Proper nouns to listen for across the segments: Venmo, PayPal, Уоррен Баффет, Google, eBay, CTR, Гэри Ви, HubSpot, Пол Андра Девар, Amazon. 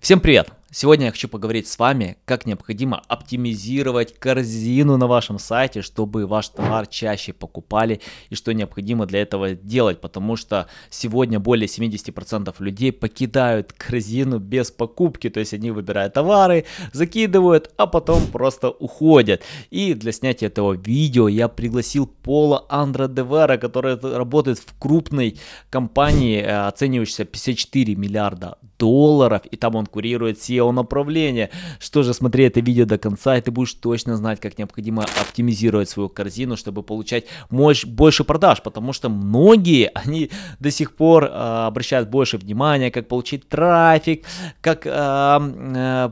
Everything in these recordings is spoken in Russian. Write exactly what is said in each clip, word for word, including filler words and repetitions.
Всем привет! Сегодня я хочу поговорить с вами, как необходимо оптимизировать корзину на вашем сайте, чтобы ваш товар чаще покупали и что необходимо для этого делать, потому что сегодня более семьдесят процентов людей покидают корзину без покупки, то есть они выбирают товары, закидывают, а потом просто уходят. И для снятия этого видео я пригласил Пола Андра Девара, который работает в крупной компании, оценивающейся пятьдесят четыре миллиарда долларов, и там он курирует все направление. Что же, смотри это видео до конца, и ты будешь точно знать, как необходимо оптимизировать свою корзину, чтобы получать мощь, больше продаж, потому что многие, они до сих пор э, обращают больше внимания, как получить трафик, как э, э,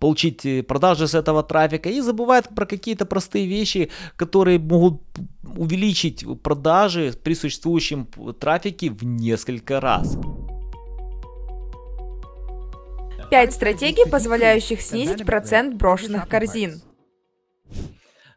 получить продажи с этого трафика, и забывают про какие-то простые вещи, которые могут увеличить продажи при существующем трафике в несколько раз. пять стратегий, позволяющих снизить процент брошенных корзин.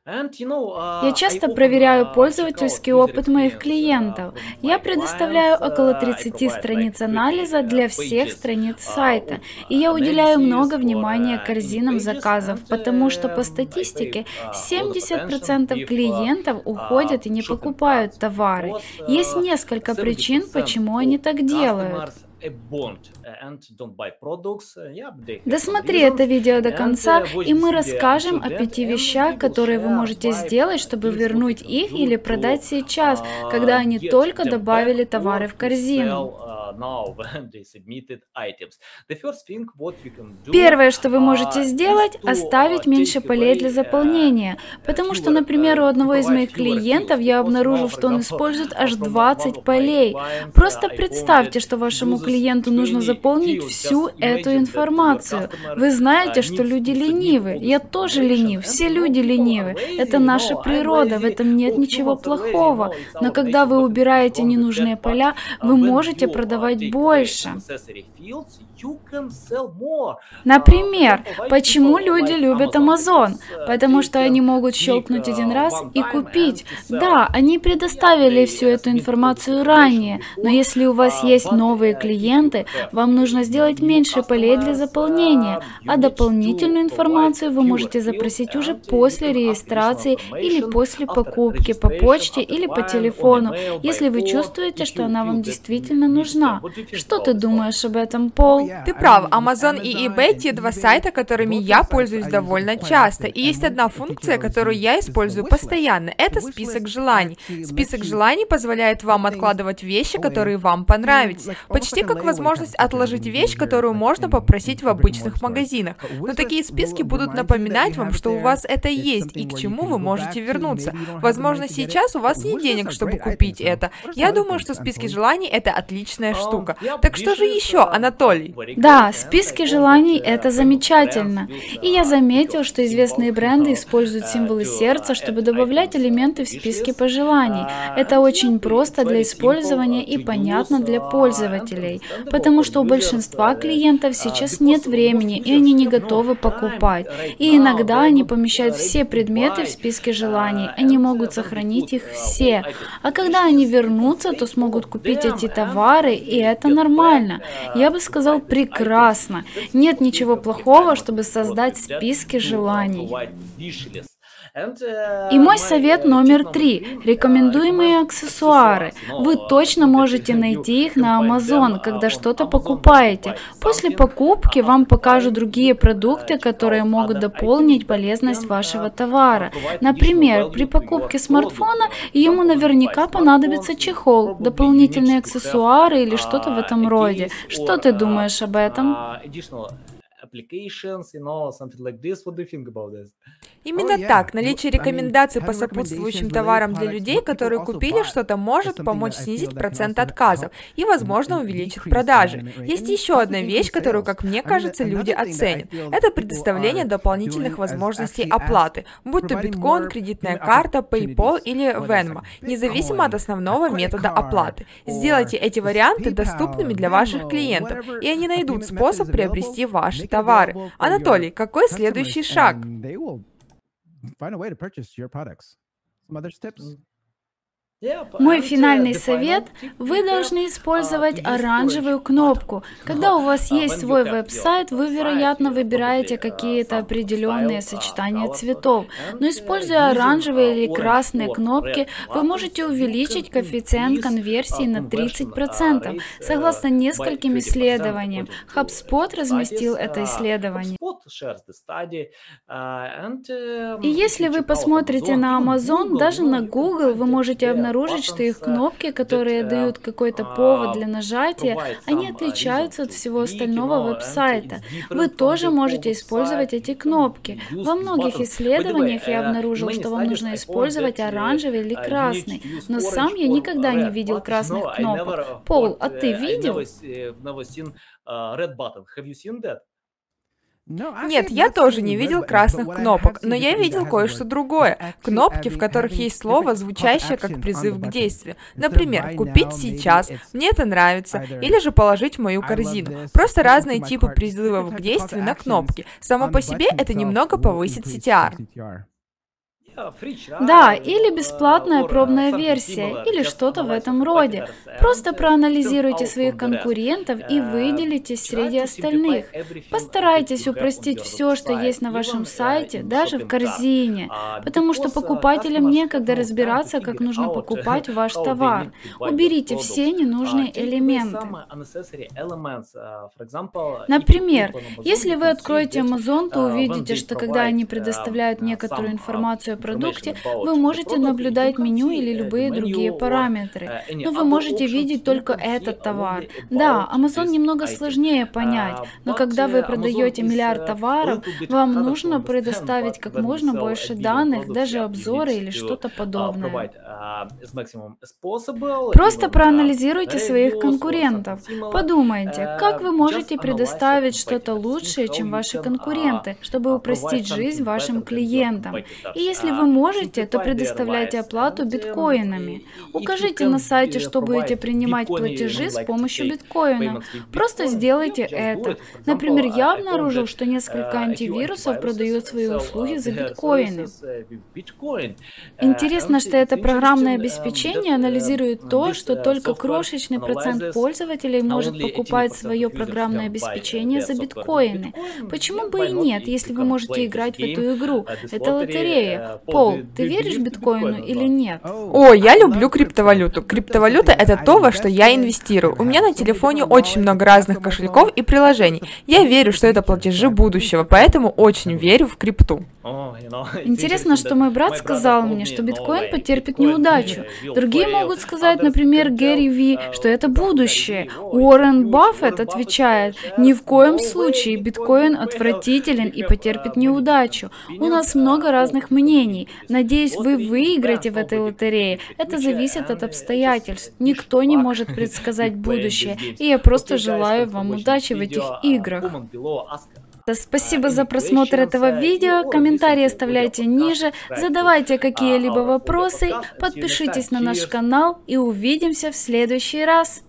Я часто проверяю пользовательский опыт моих клиентов. Я предоставляю около тридцати страниц анализа для всех страниц сайта. И я уделяю много внимания корзинам заказов, потому что по статистике семьдесят процентов клиентов уходят и не покупают товары. Есть несколько причин, почему они так делают. Досмотри это видео до конца, и мы расскажем о пяти вещах, которые вы можете сделать, чтобы вернуть их или продать сейчас, когда они только добавили товары в корзину. Первое, что вы можете сделать, оставить меньше полей для заполнения, потому что, например, у одного из моих клиентов я обнаружил, что он использует аж двадцать полей. Просто представьте, что вашему клиенту нужно заполнить всю эту информацию. Вы знаете, что люди ленивы. Я тоже ленив, все люди ленивы. Это наша природа, в этом нет ничего плохого. Но когда вы убираете ненужные поля, вы можете продавать больше. Например, почему люди любят Amazon? Потому что они могут щелкнуть один раз и купить. Да, они предоставили всю эту информацию ранее, но если у вас есть новые клиенты, вам нужно сделать меньше полей для заполнения, а дополнительную информацию вы можете запросить уже после регистрации или после покупки по почте или по телефону, если вы чувствуете, что она вам действительно нужна. Что ты думаешь об этом, Пол? Ты прав, Amazon и eBay – те два сайта, которыми я пользуюсь довольно часто. И есть одна функция, которую я использую постоянно – это список желаний. Список желаний позволяет вам откладывать вещи, которые вам понравились. Почти как возможность отложить вещь, которую можно попросить в обычных магазинах. Но такие списки будут напоминать вам, что у вас это есть и к чему вы можете вернуться. Возможно, сейчас у вас нет денег, чтобы купить это. Я думаю, что списки желаний – это отличная штука. Так что же еще, Анатолий? Да, списки желаний – это замечательно. И я заметил, что известные бренды используют символы сердца, чтобы добавлять элементы в списки пожеланий. Это очень просто для использования и понятно для пользователей, потому что у большинства клиентов сейчас нет времени, и они не готовы покупать. И иногда они помещают все предметы в списке желаний, они могут сохранить их все. А когда они вернутся, то смогут купить эти товары, и это нормально. Я бы сказал, прекрасно. Нет ничего плохого, чтобы создать списки желаний. И мой совет номер три. Рекомендуемые аксессуары. Вы точно можете найти их на Amazon, когда что-то покупаете. После покупки вам покажут другие продукты, которые могут дополнить полезность вашего товара. Например, при покупке смартфона ему наверняка понадобится чехол, дополнительные аксессуары или что-то в этом роде. Что ты думаешь об этом? Именно так, наличие рекомендаций по сопутствующим товарам для людей, которые купили что-то, может помочь снизить процент отказов и, возможно, увеличить продажи. Есть еще одна вещь, которую, как мне кажется, люди оценят. Это предоставление дополнительных возможностей оплаты, будь то биткоин, кредитная карта, PayPal или Venmo, независимо от основного метода оплаты. Сделайте эти варианты доступными для ваших клиентов, и они найдут способ приобрести ваши товары. Анатолий, какой следующий шаг? Мой финальный совет – вы должны использовать оранжевую кнопку. Когда у вас есть свой веб-сайт, вы, вероятно, выбираете какие-то определенные сочетания цветов. Но используя оранжевые или красные кнопки, вы можете увеличить коэффициент конверсии на тридцать процентов, согласно нескольким исследованиям. HubSpot разместил это исследование. И если вы посмотрите на Amazon, даже на Google, вы можете обнаружить, обнаружить, что их кнопки, которые дают какой-то повод для нажатия, они отличаются от всего остального веб-сайта. Вы тоже можете использовать эти кнопки. Во многих исследованиях я обнаружил, что вам нужно использовать оранжевый или красный, но сам я никогда не видел красных кнопок. Пол, а ты видел? Нет, я тоже не видел красных кнопок, но я видел кое-что другое. Кнопки, в которых есть слово, звучащее как призыв к действию. Например, «купить сейчас», «мне это нравится» или же «положить в мою корзину». Просто разные типы призывов к действию на кнопки. Само по себе это немного повысит си ти ар. Да, или бесплатная пробная версия, или что-то в этом роде. Просто проанализируйте своих конкурентов и выделитесь среди остальных. Постарайтесь упростить все, что есть на вашем сайте, даже в корзине, потому что покупателям некогда разбираться, как нужно покупать ваш товар. Уберите все ненужные элементы. Например, если вы откроете Amazon, то увидите, что когда они предоставляют некоторую информацию о продукте, вы можете наблюдать меню или любые другие параметры, но вы можете видеть только этот товар. Да, Amazon немного сложнее понять, но когда вы продаете миллиард товаров, вам нужно предоставить как можно больше данных, даже обзоры или что-то подобное. Просто проанализируйте своих конкурентов. Подумайте, как вы можете предоставить что-то лучшее, чем ваши конкуренты, чтобы упростить жизнь вашим клиентам. И если вы можете, то предоставляйте оплату биткоинами. Укажите на сайте, что будете принимать платежи с помощью биткоина. Просто сделайте это. Например, я обнаружил, что несколько антивирусов продают свои услуги за биткоины. Интересно, что это программное обеспечение анализирует то, что только крошечный процент пользователей может покупать свое программное обеспечение за биткоины. Почему бы и нет, если вы можете играть в эту игру? Это лотерея. Пол, ты веришь биткоину или нет? О, я люблю криптовалюту. Криптовалюта – это то, во что я инвестирую. У меня на телефоне очень много разных кошельков и приложений. Я верю, что это платежи будущего, поэтому очень верю в крипту. Интересно, что мой брат сказал мне, что биткоин потерпит неудачу. Другие могут сказать, например, Гэри Ви, что это будущее. Уоррен Баффет отвечает, ни в коем случае биткоин отвратителен и потерпит неудачу. У нас много разных мнений. Надеюсь, вы выиграете в этой лотерее. Это зависит от обстоятельств. Никто не может предсказать будущее. И я просто желаю вам удачи в этих играх. Спасибо за просмотр этого видео. Комментарии оставляйте ниже. Задавайте какие-либо вопросы. Подпишитесь на наш канал и увидимся в следующий раз.